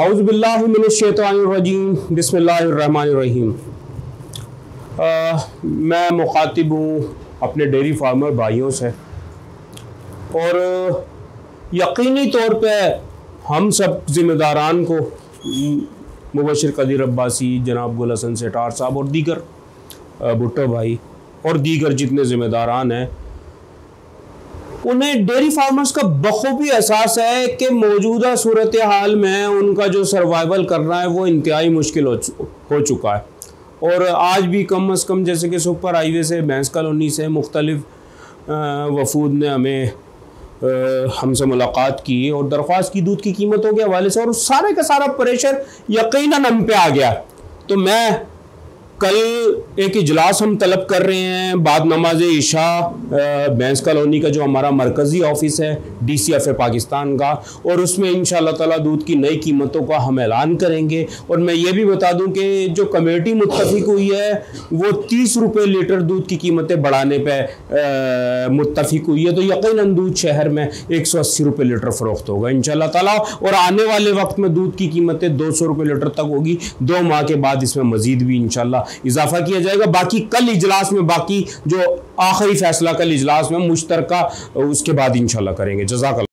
औज़ुबिल्लाहि मिनश्शैतानिर्रजीम बिस्मिल्लाहिर्रहमानिर्रहीम। मैं मुखातिब हूँ अपने डेयरी फार्मर भाइयों से और यकीनी तौर पे हम सब ज़िम्मेदारान को मुबशिर कदीर अब्बासी, जनाब गुल हसन सेठार साहब और दीगर भुट्टो भाई और दीगर जितने ज़िम्मेदारान हैं, उन्हें डेयरी फार्मर्स का बखूबी एहसास है कि मौजूदा सूरत हाल में उनका जो सर्वाइवल करना है वो इंतहाई मुश्किल हो चुका है। और आज भी कम अज़ कम जैसे कि सुपर हाईवे से, भैंस कॉलोनी से मुख्तलिफ वफूद ने हमसे मुलाकात की और दरख्वास्त की दूध की कीमतों के हवाले से, और उस सारे का सारा प्रेशर यकीनन हम पे आ गया। तो मैं कल एक इजलास हम तलब कर रहे हैं बाद नमाज ईशा, भैंस कॉलोनी का जो हमारा मरकज़ी ऑफिस है DCF पाकिस्तान का, और उसमें इंशाअल्लाह ताला दूध की नई कीमतों का हम ऐलान करेंगे। और मैं ये भी बता दूं कि जो कमेटी मुत्तफिक हुई है वो 30 रुपये लीटर दूध की कीमतें बढ़ाने पर मुत्तफिक हुई है। तो यकीनन दूध शहर में 180 रुपये लीटर फ़रोख्त होगा इंशाअल्लाह ताला, और आने वाले वक्त में दूध की कीमतें 200 रुपये लीटर तक होगी। 2 माह के बाद इसमें मज़ीद भी इंशाअल्लाह इजाफा किया जाएगा। बाकी कल इजलास में, बाकी जो आखिरी फैसला कल इजलास में मुश्तरका उसके बाद इंशाल्लाह करेंगे। जज़ाकल्लाह।